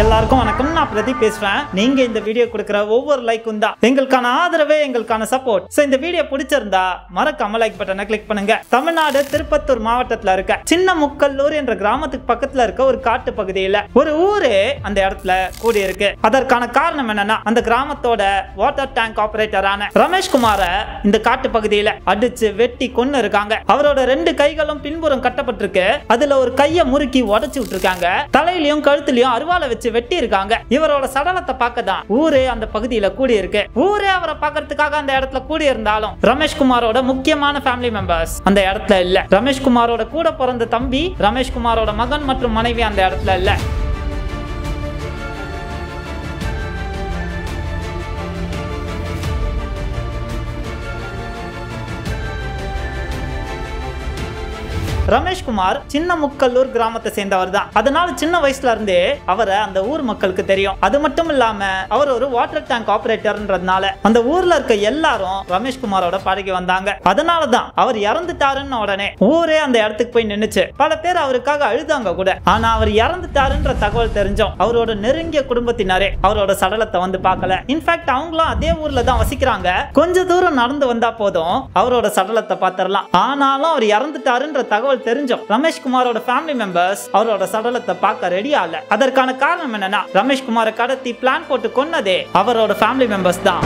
எல்லாருக்கும் வணக்கம். நான் பிரதீப் பேசுறேன். நீங்க இந்த வீடியோ கொடுக்கிற ஒவ்வொரு லைக்கும் தான் எங்களுக்கான ஆதரவே, எங்களுக்கான சப்போர்ட். சோ இந்த வீடியோ பிடிச்சிருந்தா மறக்காம லைக் பட்டனை கிளிக் பண்ணுங்க. தமிழ்நாடு திருப்பத்தூர் மாவட்டத்துல இருக்க சின்ன முக்கல்லூர் என்ற கிராமத்துக்கு பக்கத்துல இருக்க ஒரு காட்டு பகுதியில ஒரு ஊரு அந்த இடத்துல கூடி இருக்கு. அதற்கான காரணம் என்னன்னா, அந்த கிராமத்தோட வாட்டர் டேங்க் ஆபரேட்டரான ரமேஷ்குமார இந்த காட்டு பகுதியில அடிச்சு வெட்டி கொன்னு இருக்காங்க. அவரோட ரெண்டு கைகளும் பின்புறம் கட்டப்பட்டிருக்கு. அதுல ஒரு கையை முறுக்கி உடைச்சு விட்டுருக்காங்க. தலையிலயும் கழுத்துலயும் அருவாளை வச்சு வெட்டி இருக்காங்க. இவரோட சடலத்தை பார்க்கதான் ஊரே அந்த பகுதியில கூடி இருக்கு. ஊரே அவரை பார்க்கறதுக்காக அந்த இடத்துல கூடி இருந்தாலும் ரமேஷ்குமாரோட முக்கியமான ஃபேமிலி மெம்பர்ஸ் அந்த இடத்துல இல்ல. ரமேஷ்குமாரோட கூட பிறந்த தம்பி, ரமேஷ்குமாரோட மகன் மற்றும் மனைவி அந்த இடத்துல இல்ல. ரமேஷ்குமார் சின்ன முக்கல்லூர் கிராமத்தை சேர்ந்தவர் தான். அதனால சின்ன வயசுல இருந்தே அவரை அந்த ஊர் மக்களுக்கு தெரியும். அது மட்டும் இல்லாம அவர் ஒரு வாட்டர் டேங்க் ஆபரேட்டர்ன்றதுனால அந்த ஊர்ல இருக்க எல்லாரும் ரமேஷ்குமாரோட பழகி வந்தாங்க. அதனாலதான் அவர் இறந்துட்டாருன்னு உடனே ஊரே அந்த இடத்துக்கு போய் நின்னுச்சு. பல பேர் அவருக்காக அழுதாங்க கூட. ஆனா அவர் இறந்துட்டாருன்ற தகவல் தெரிஞ்சோம் அவரோட நெருங்கிய குடும்பத்தினரே அவரோட சடலத்தை வந்து பார்க்கல. இன்ஃபேக்ட் அவங்களும் அதே ஊர்ல தான் வசிக்கிறாங்க. கொஞ்ச தூரம் நடந்து வந்தா போதும் அவரோட சடலத்தை பாத்திரலாம். ஆனாலும் அவர் இறந்துட்டாருன்ற தகவல் தெரிஞ்சோம் ரமேஷ்குமாரோட ஃபேமிலி மெம்பர்ஸ் அவரோட சடலத்தை பார்க்க ரெடியா இல்ல. அதற்கான காரணம் என்னன்னா, ரமேஷ்குமாரை கடத்தி பிளான் போட்டு கொன்னதே அவரோட ஃபேமிலி மெம்பர்ஸ் தான்.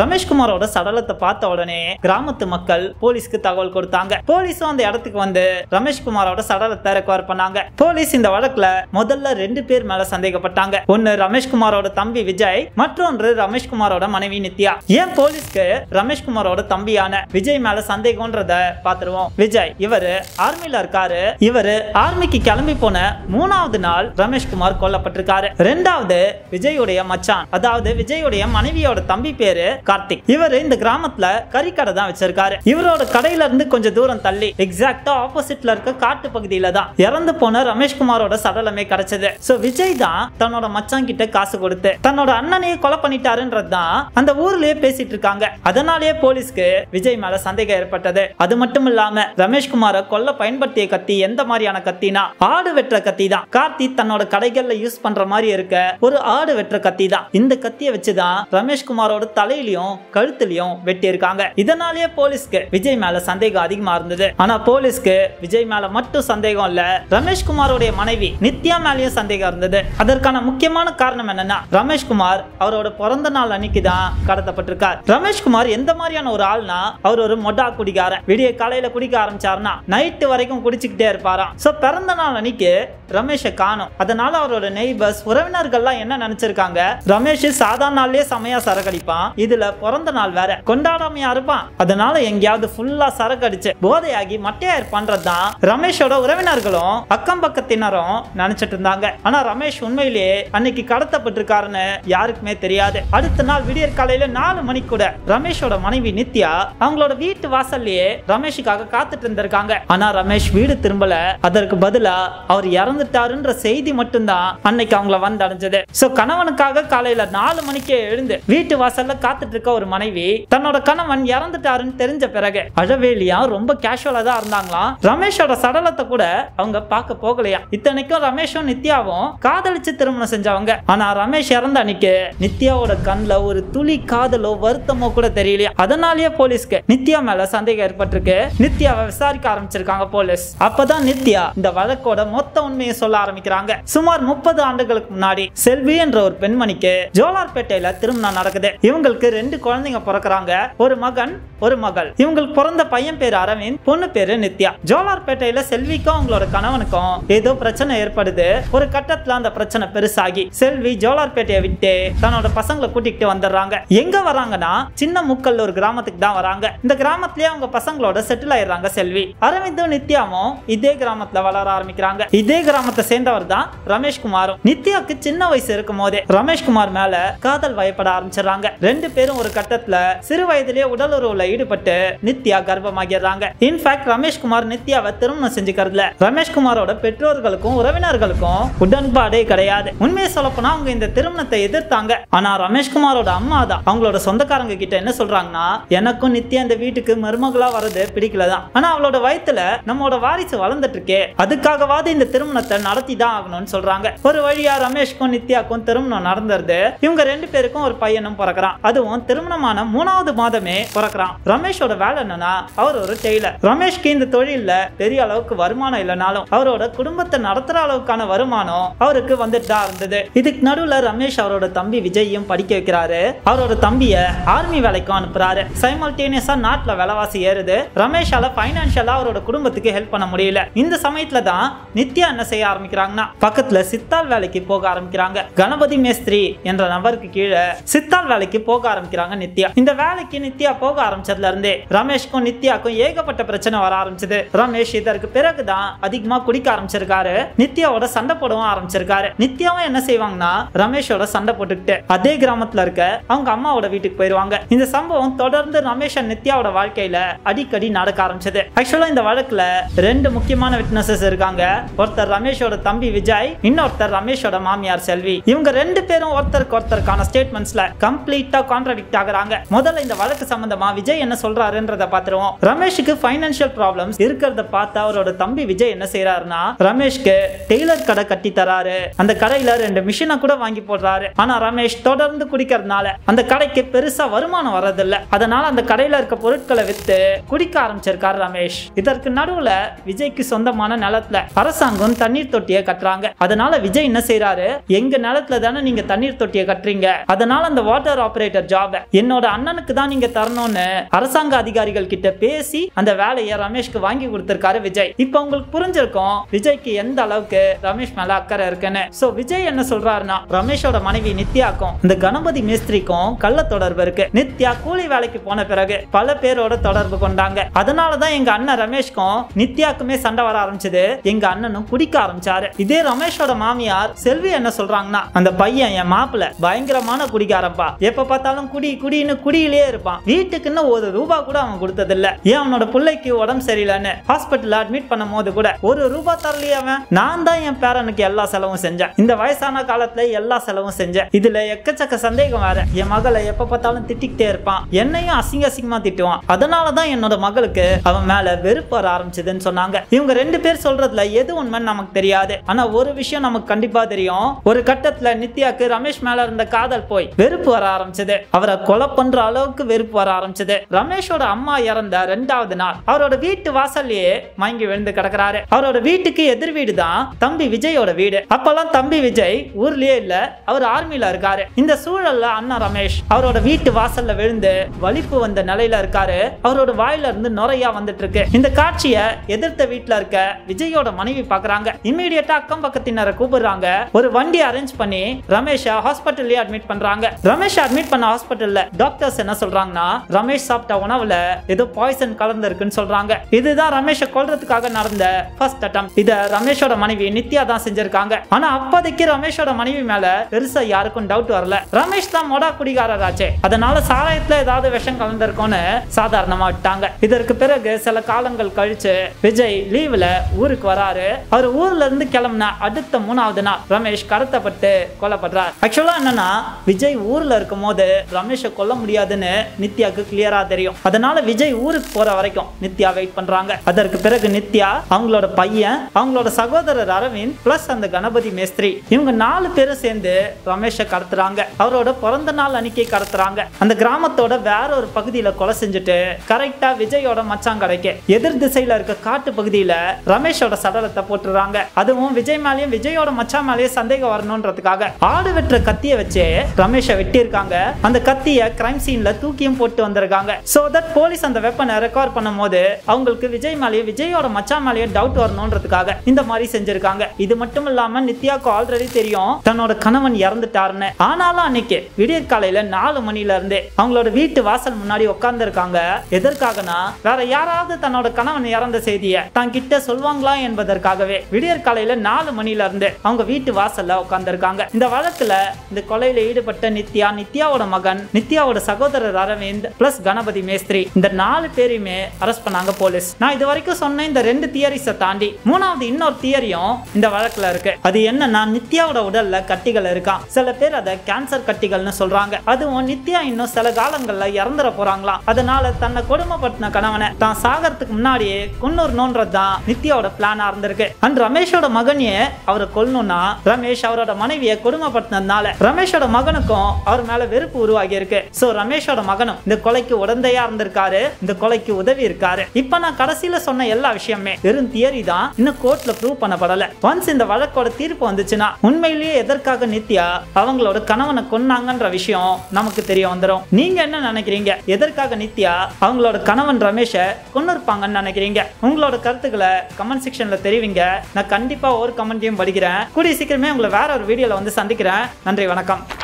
ரமேஷ்குமாரோட சடலத்தை பார்த்த உடனே கிராமத்து மக்கள் போலீஸ்க்கு தகவல் கொடுத்தாங்க. போலீஸும் அந்த இடத்துக்கு வந்து ரமேஷ்குமாரோட சடலத்தை ரெக்கவர் பண்ணாங்க. போலீஸ் இந்த வழக்குல முதல்ல ரெண்டு பேர் மேல சந்தேகப்பட்டாங்க. ஒன்னு ரமேஷ்குமாரோட தம்பி விஜய், மற்றொன்று ரமேஷ்குமாரோட மனைவி நித்யா. ஏன் போலீஸ்க்கு ரமேஷ்குமாரோட தம்பியான விஜய் மேல சந்தேகம்ன்றத பாத்துருவோம். விஜய் இவரு ஆர்மில இருக்காரு. இவரு ஆர்மிக்கு கிளம்பி போன மூணாவது நாள் ரமேஷ்குமார் கொல்லப்பட்டிருக்காரு. ரெண்டாவது விஜயுடைய மச்சான், அதாவது விஜயுடைய மனைவியோட தம்பி பேரு கார்த்திக். இவர் இந்த கிராமத்துல கறி கடை தான் வச்சிருக்காரு. இவரோட கடையில இருந்து கொஞ்சம் தூரம் தள்ளி எக்ஸாக்டா ஆப்போசிட்ல இருக்க காட்டு பகுதியில தான் இறந்து போன ரமேஷ்குமாரோட சடலமே கிடைச்சது. சோ விஜய் தான் தன்னோட மச்சான் கிட்ட காசு கொடுத்து தன்னோட அண்ணனையே கொலை பண்ணிட்டாருன்றது தான் அந்த ஊர்லயே பேசிட்டு இருக்காங்க. அதனாலேயே போலீஸ்க்கு விஜய் மேல சந்தேகம் ஏற்பட்டது. அது மட்டும் இல்லாம ரமேஷ்குமாரை கொல்ல பயன்படுத்திய கத்தி எந்த மாதிரியான கத்தினா, ஆடு வெட்டுற கத்தி தான். கார்த்திக் தன்னோட கடைகள்ல யூஸ் பண்ற மாதிரி இருக்க ஒரு ஆடு வெட்டுற கத்தி தான். இந்த கத்தியை வச்சுதான் ரமேஷ்குமாரோட தலையிலையும் கழுத்துலயும் வெட்டி இருக்காங்க. இதனாலேயே போலீஸ்க்கு விஜய் மேல சந்தேகம் அதிகமா இருந்தது. ஆனா போலீஸ்க்கு விஜய் மேல மட்டும் சந்தேகம் இல்ல, ரமேஷ்குமாரோட மனைவி நித்யா மேலயும் சந்தேகம் இருந்தது. அதற்கான முக்கியமான காரணம் என்னன்னா, ரமேஷ்குமார் அவரோட பிறந்த நாள் அன்னைக்கு தான் கடத்தப்பட்டிருக்கார். ரமேஷ்குமார் எந்த மாதிரியான ஒரு ஆள்னா, அவர் ஒரு மொட்டா குடிக்காரன். விடிய காலையில குடிக்க ஆரம்பிச்சாருன்னா நைட்டு வரைக்கும் குடிச்சுக்கிட்டே இருப்பாராம். சோ பிறந்த நாள் அன்னைக்கு ரமேஷை காணோம். அதனால அவரோட நெய்பர்ஸ், உறவினர்கள்லாம் என்ன நினைச்சிருக்காங்க, ரமேஷ் சாதாரண நாள்லயே சமையா சரகடிப்பான், இதுல பிறந்த நாள் வேற கொண்டாடாமையா இருப்பான், அதனால எங்கயாவது ஃபுல்லா சரக்கு அடிச்சு போதையாகி மட்டையார் பண்றதுதான் ரமேஷோட உறவினர்களும் அக்கம் பக்கத்தினரும் நினைச்சிட்டு இருந்தாங்க. ஆனா ரமேஷ் உண்மையிலேயே அன்னைக்கு கடத்தப்பட்டிருக்காருன்னு யாருக்குமே தெரியாது. அடுத்த நாள் விடியற் காலையில 4 மணிக்கு கூட ரமேஷோட மனைவி நித்யா அவங்களோட வீட்டு வாசல்லயே ரமேஷுக்காக காத்துட்டு இருந்திருக்காங்க. ஆனா ரமேஷ் வீடு திரும்பல. அதற்கு பதிலா அவர் இறந்துட்டாருன்ற செய்தி மட்டும்தான் அன்னைக்கு அவங்கள வந்து அடைஞ்சது. சோ கணவனுக்காக காலையில 4 மணிக்கே எழுந்து வீட்டு வாசல்ல காத்துட்டு இருக்க ஒரு மனைவி தன்னோட கணவன் இறந்துட்டாருன்னு தெரிஞ்ச பிறகு அழவேலியா ரொம்ப கேஷுவலா தான் இருந்தாங்களாம். ரமேஷோட சடலத்தை கூட அவங்க பார்க்க போகலையா. இத்தனைக்கும் ரமேஷும் நித்யாவும் காதலிச்சு திருமணம் செஞ்சவங்க. ஆனா ரமேஷ் இறந்த அன்னைக்கு நித்யாவோட கண்ல ஒரு துளி காதலோ வருத்தமோ கூட தெரியலையா. அதனாலேயே போலீஸ்க்கு நித்யா மேல சந்தேகம் ஏற்பட்டிருக்கு. நித்யாவை விசாரிக்க ஆரம்பிச்சிருக்காங்க போலீஸ். அப்பதான் நித்யா இந்த வழக்கோட மொத்த உண்மையை சொல்ல ஆரம்பிக்கிறாங்க. சுமார் 30 ஆண்டுகளுக்கு முன்னாடி செல்வி என்ற ஒரு பெண்மணிக்கு ஜோலார்பேட்டையில திருமணம் நடக்குது. இவங்களுக்கு ரெண்டு குழந்தைங்க பிறக்கிறாங்க, ஒரு மகன் ஒரு மகள். இவங்களுக்கு பிறந்த பையன் பேரு அரவிந்த், பொண்ணு பேரு நித்யா. ஜோலார்பேட்டையில செல்விக்கும் அவங்களோட கணவனுக்கும் ஏதோ பிரச்சனை ஏற்படுது. ஒரு கட்டத்துல அந்த பிரச்சனை பெருசாகி செல்வி ஜோலார்பேட்டையை விட்டு தன்னோட பசங்களை கூட்டிட்டு வந்துடுறாங்க. எங்க வராங்கன்னா சின்ன முக்கல் ஒரு கிராமத்துக்கு தான் வராங்க. இந்த கிராமத்திலேயே அவங்க பசங்களோட செட்டில் ஆயிடுறாங்க செல்வி. அரவிந்தும் நித்யாவும் இதே கிராமத்துல வளர ஆரம்பிக்கிறாங்க. இதே கிராமத்தை சேர்ந்தவர் தான் ரமேஷ்குமாரும். நித்யாக்கு சின்ன வயசு இருக்கும் போதே ரமேஷ்குமார் மேல காதல் வயப்பட ஆரம்பிச்சிடறாங்க. ரெண்டு பேரும் ஒரு கட்டத்துல சிறு வயதிலேயே உடல் உறவுல ஈடுபட்டு நித்யா கர்ப்பமாகிடுறாங்க. இன்ஃபேக்ட் ரமேஷ்குமார் நித்யாவை திருமணம் செஞ்சுக்கிறதுல ரமேஷ்குமாரோட பெற்றோர்களுக்கும் உறவினர்களுக்கும் உடன்பாடே கிடையாது. உண்மையை சொல்ல போனா அவங்க இந்த திருமணத்தை எதிர்த்தாங்க. ஆனா ரமேஷ்குமாரோட அம்மா தான் அவங்களோட சொந்தக்காரங்க கிட்ட என்ன சொல்றாங்கன்னா, எனக்கும் நித்யா இந்த வீட்டுக்கு மருமகளா வர்றது பிடிக்கலதான், ஆனா அவளோட வயத்துல நம்மளோட வாரிசு வளர்ந்துட்டு இருக்கே, அதுக்காகவாது இந்த திருமணத்தை நடத்தி தான் ஆகணும்னு சொல்றாங்க. ஒரு வழியா ரமேஷ்கும் நித்யாக்கும் திருமணம் நடந்தது. இவங்க ரெண்டு பேருக்கும் ஒரு பையனும் பிறக்கிறான். அதுவும் திருமணமான மூணாவது மாதமே பிறக்கிறான். ரமேஷோட வேலை என்னன்னா அவர் ஒரு டெய்லர். ரமேஷ்க்கு இந்த தொழில பெரிய அளவுக்கு வருமானம் இல்லைனாலும் அவரோட குடும்பத்தை நடத்துற அளவுக்கான வருமானம் அவருக்கு வந்துட்டு தான் இருந்தது. இதுக்கு நடுவுல ரமேஷ் அவரோட தம்பி விஜயும் படிக்க வைக்கிறாரு. அவரோட தம்பிய ஆர்மி வேலைக்கும் அனுப்புறாரு. சைமல்டேனியஸா நாட்டுல விலைவாசி ஏறுது. ரமேஷால பைனான்சியலா அவரோட குடும்பத்துக்கு ஹெல்ப் பண்ண முடியல. இந்த சமயத்துல தான் நித்யா என்ன செய்ய ஆரம்பிக்கிறாங்கன்னா பக்கத்துல சித்தாள் வேலைக்கு போக ஆரம்பிக்கிறாங்க. கணபதி மேஸ்திரி என்ற நபருக்கு கீழே சித்தாள் வேலைக்கு போக ஆரம்பிக்கிறாங்க நித்யா. இந்த வேலைக்கு நித்யா போக ஆரம்பிச்சதுல இருந்தே ரமேஷ்க்கும் நித்யாக்கும் ஏகப்பட்ட பிரச்சனை வர ஆரம்பிச்சது. ரமேஷ் இதற்கு பிறகுதான் அதிகமா குடிக்க ஆரம்பிச்சிருக்காரு. நித்யாவோட சண்டை போடவும் ஆரம்பிச்சிருக்காரு. நித்யாவும் என்ன செய்வாங்கன்னா ரமேஷோட சண்டை போட்டுக்கிட்டு அதே கிராமத்துல இருக்க அவங்க அம்மாவோட வீட்டுக்கு போயிருவாங்க. இந்த சம்பவம் தொடர்ந்து ரமேஷ் நித்யாவோட வாழ்க்கையில அடிக்கடி நடக்க ஆரம்பிச்சது. ஆக்சுவலா இந்த வழக்குல ரெண்டு முக்கியமான விட்னஸஸ் இருக்காங்க. ஒருத்தர் ரமேஷோட தம்பி விஜய், இன்னொருத்தர் ரமேஷோட மாமியார் செல்வி. இவங்க ரெண்டு பேரும் ஒருத்தருக்கு ஒருத்தருக்கான ஸ்டேட்மெண்ட்ஸ்ல கம்ப்ளீட்டா கான்ட்ராடிக்ட் ஆகுறாங்க. முதல்ல இந்த வழக்கு சம்பந்தமா விஜய் என்ன சொல்றாருன்றத பாத்துருவோம். ரமேஷ்க்கு பைனான்சியல் ப்ராப்ளம்ஸ் இருக்கிறத பார்த்து அவரோட தம்பி விஜய் என்ன செய்யறாருன்னா ரமேஷ்க்கு டெய்லர் கடை கட்டி தராரு. அந்த கடையில ரெண்டு மிஷினை கூட வாங்கி போடுறாரு. ஆனா ரமேஷ் தொடர்ந்து குடிக்கிறதுனால அந்த கடைக்கு பெருசா வருமானம் வர்றது இல்ல. அதனால அந்த கடையில இருக்க பொருட்களை வித்து குடிக்க ஆரம்பிச்சிருக்காரு ரமேஷ். இதற்கு நடுவுல விஜய்க்கு சொந்தமான நிலத்துல அரசாங்கம் தண்ணீர் தொட்டியை கட்டுறாங்க. அதனால விஜய் என்ன செய்யறாரு, எங்க நிலத்துல தானே நீங்க தண்ணீர் தொட்டியை கட்டுறீங்க, அதனால அந்த வாட்டர் ஆபரேட்டர் ஜாப் என்னோட அண்ணனுக்கு தான் நீங்க தரணும்னு அரசாங்க அதிகாரிகள் கிட்ட பேசி அந்த வேலையை ரமேஷ்க்கு வாங்கி கொடுத்திருக்காரு விஜய். இப்ப உங்களுக்கு புரிஞ்சிருக்கும் விஜய்க்கு எந்த அளவுக்கு ரமேஷ் மேல அக்கறை இருக்குன்னு. சோ விஜய் என்ன சொல்றாருன்னா ரமேஷோட மனைவி நித்யாக்கும் இந்த கணபதி மேஸ்திரிக்கும் கள்ள தொடர்பு இருக்கு. நித்யா கூலி வேலைக்கு போன பிறகு பல பேரோட தொடர்பு கொண்டாங்க. அதனாலதான் எங்க அண்ணன் ரமேஷ்க்கும் நித்யாக்குமே சண்டை வர ஆரம்பிச்சது. எங்க அண்ணனும் குடிக்க ஆரம்பிச்சாரு. இதே ரமேஷோட மாமியார் செல்வி என்ன சொல்றாங்கன்னா, அந்த பையன் என் மாப்பிள்ள பயங்கரமான குடிகாரம்பா, எப்ப பார்த்தாலும் குடி குடின்னு குடியிலே இருப்பான், வீட்டுக்குன்னு ஒரு ரூபா கூட அவன் கொடுத்தது இல்ல. ஏன் அவனோட பிள்ளைக்கு உடம்பு சரியில்லைன்னு ஹாஸ்பிட்டல்ல அட்மிட் பண்ணும் போது கூட ஒரு ரூபா தரலையே அவன். நான் தான் என் பேரனுக்கு எல்லா செலவும் செஞ்சேன், இந்த வயசான காலத்துல எல்லா செலவும் செஞ்சேன். இதுல எக்கச்சக்க சந்தேகம் வேற. என் மகளை எப்ப பார்த்தாலும் திட்டிக்கிட்டே இருப்பான், என்னையும் அசிங்க அசிங்கமா திட்டுவான், அதனாலதான் என்னோட மகளுக்கு அவன் மேல வெறுப்பு வர ஆரம்பிச்சதுன்னு சொன்னாங்க. இவங்க ரெண்டு பேர் சொல்றதுல எது உண்மைன்னு நமக்கு தெரியாது. ஆனா ஒரு விஷயம் நமக்கு கண்டிப்பா தெரியும். ஒரு கட்டத்துல நித்யாக்கு ரமேஷ் மேல இருந்த காதல் போய் வெறுப்பு வர ஆரம்பிச்சது. அவரை கொலை பண்ற அளவுக்கு வெறுப்பு வர ஆரம்பிச்சது. ரமேஷோட அம்மா இறந்த ரெண்டாவது நாள் அவரோட வீட்டு வாசல்லையே மயங்கி விழுந்து கிடக்குறாரு. அவரோட வீட்டுக்கு எதிர் வீடு தான் தம்பி விஜயோட வீடு. அப்பெல்லாம் தம்பி விஜய் ஊர்லயே இல்ல, அவர் ஆர்மியில இருக்காரு. இந்த சூழல்ல அண்ணா ரமேஷ் அவரோட வீட்டு வாசல்ல விழுந்து வலிப்பு வந்த நிலையில இருக்காரு. அவரோட வாயில இருந்து நுரையா வந்துட்டு இருக்கு. இந்த காட்சியை எதிர்த்த வீட்டுல இருக்க விஜயோட மனைவி பாக்குறாங்க. இமீடியட்டா அக்கம் பக்கத்தினரை கூப்பிடுறாங்க. ஒரு வண்டி அரேஞ்ச் பண்ணி ரமேஷை ஹாஸ்பிட்டல்ல அட்மிட் பண்றாங்க. ரமேஷ் அட்மிட் பண்ண ஹாஸ்பிட்டல்ல டாக்டர்ஸ் என்ன சொல்றாங்கன்னா ரமேஷ் சாப்பிட்ட உணவுல ஏதோ பாய்சன் கலந்துருக்குன்னு சொல்றாங்க. இதுதான் ரமேஷை கொல்றதுக்காக நடந்த ஃபர்ஸ்ட் அட்டெம்ப்ட். இத ரமேஷோட மனைவி நித்யா தான் செஞ்சிருக்காங்க. ஆனா அப்போதைக்கு ரமேஷோட மனைவி மேல பெருசா யாருக்கும் டவுட் வரல. ரமேஷ் தான் மொடா குடிகாரராச்சே, அதனால சாராயத்துல ஏதாவது விஷம் கலந்துருக்கும்னு சாதாரணமா விட்டாங்க. இதற்கு பிறகு சில காலங்கள் கழிச்சு விஜய் லீவ்ல ஊருக்கு வராரு. அவர் ஊர்ல இருந்து கிளம்புனா அடுத்த மூணாவது நாள் ரமேஷ் கடத்தப்பட்டு கொல்லப்படுறார். ஆக்சுவலா என்னன்னா விஜய் ஊர்ல இருக்கும் போது ரமேஷை கொல்ல முடியாதுன்னு நித்யாக்கு கிளியரா தெரியும். அதனால விஜய் ஊருக்கு போற வரைக்கும் நித்யா வெயிட் பண்றாங்க. அதற்கு பிறகு நித்யா, அவங்களோட பையன், அவங்களோட சகோதரர் அரவிந்த் பிளஸ் அந்த கணபதி மேஸ்திரி, இவங்க நாலு பேரும் சேர்ந்து ரமேஷை கடத்துறாங்க. அவரோட பிறந்த நாள் அன்னைக்கு கடத்துறாங்க. அந்த கிராமத்தோட வேற ஒரு பகுதியில கொலை செஞ்சுட்டு கரெக்டா விஜயோட மச்சான் கடைக்கு எதிர் திசையில இருக்க காட்டு பகுதியில ரமேஷோட சடலத்தை போட்டுறாங்க. அதுவும் விஜய் மேலயும் விஜயோட மச்சான் மேலயும் சந்தேகம் வரணும்ன்றதுக்காக ஆடு வெட்டுற கத்திய வச்சு ரமேஷை வெட்டி இருக்காங்க. அந்த கத்திய கிரைம் சீன்ல தூக்கியும் போட்டு வந்திருக்காங்க. சோ தட் போலீஸ் அந்த வெப்பனை ரெக்கார்ட் பண்ணும்போது அவங்களுக்கு விஜய் மேலேயே விஜயோட மச்சான் மேலேயே டவுட் வரணும்ன்றதுக்காக இந்த மாதிரி செஞ்சிருக்காங்க. இது மட்டும் இல்லாம நித்யாவுக்கு ஆல்ரெடி தெரியும் தன்னோட கணவன் இறந்துட்டாருன்னு. ஆனாலும் அன்னைக்கு விடியற் காலையில 4 மணில இருந்தே அவங்களோட வீட்டு வாசல் முன்னாடி உட்கார்ந்து இருக்காங்க. எதற்காகனா வேற யாராவது தன்னோட கணவன் இறந்த செய்தியை தான் கிட்ட சொல்வாங்களா என்பதற்காகவே விடியற் காலையில 4 மணில இருந்து அவங்க வீட்டு வாசல்ல உட்கார்ந்து இருக்காங்க. இந்த வழக்குல இந்த கொலையில ஈடுபட்ட நித்யா, நித்யாவோட மகன், நித்யாவோட சகோதரர் அரவிந்த் பிளஸ் கணபதி மேஸ்திரி இந்த 4 பேரையுமே அரஸ்ட் பண்ணாங்க போலீஸ். நான் இது வரைக்கும் சொன்ன இந்த 2 தியரிஸை தாண்டி 3வது இன்னொரு தியரியும் இந்த வழக்குல இருக்கு. அது என்னன்னா நித்யாவோட உடல்ல கட்டிகள் இருக்கான். சில பேர் அதை கேன்சர் கட்டிகள்னு சொல்றாங்க. அதுவும் நித்யா இன்னும் சில காலங்கள்ல இறந்துற போறாங்களாம். அதனால தன்னை கொடுமைப்படுத்தின கணவனை தான் சாகிறதுக்கு முன்னாடியே கொன்னோன்றதுதான் நித்யாவோட பிளானா இருந்திருக்கு. அண்ட் ரமேஷோட மகனையே அவரை கொல்லணும்னா ரமேஷ் அவரோட மனைவியை கொடுமைப்படுத்தினதுனால ரமேஷோட மகனுக்கும் அவர் மேல வெறுப்பு உருவாகி இருக்கு. சோ ரமேஷோட மகனும் இந்த கொலைக்கு உடந்தையா இருந்திருக்காரு, இந்த கொலைக்கு உதவி இருக்காரு. இப்ப நான் கடைசியில சொன்ன எல்லா விஷயமே வெறும் தியரி தான், இன்னும் கோர்ட்ல ப்ரூவ் பண்ணப்படல. ஒன்ஸ் இந்த வழக்கோட தீர்ப்பு வந்துச்சுன்னா உண்மையிலேயே எதற்காக நித்யா அவங்களோட கணவனை கொன்னாங்கன்ற விஷயம் நமக்கு தெரிய வந்துடும். நீங்க என்ன நினைக்கிறீங்க? எதற்காக நித்யா அவங்களோட கணவன் ரமேஷை கொன்னிருப்பாங்கன்னு நினைக்கிறீங்க? உங்களோட கருத்துக்களை கமெண்ட் செக்ஷன்ல தெரிவிங்க. நான் கண்டிப்பா ஒரு கமெண்டையும் படிக்கிறேன். கூடிய சீக்கிரமே உங்களை வேற ஒரு வீடியோல வந்து சந்திக்கிறேன். நன்றி, வணக்கம்.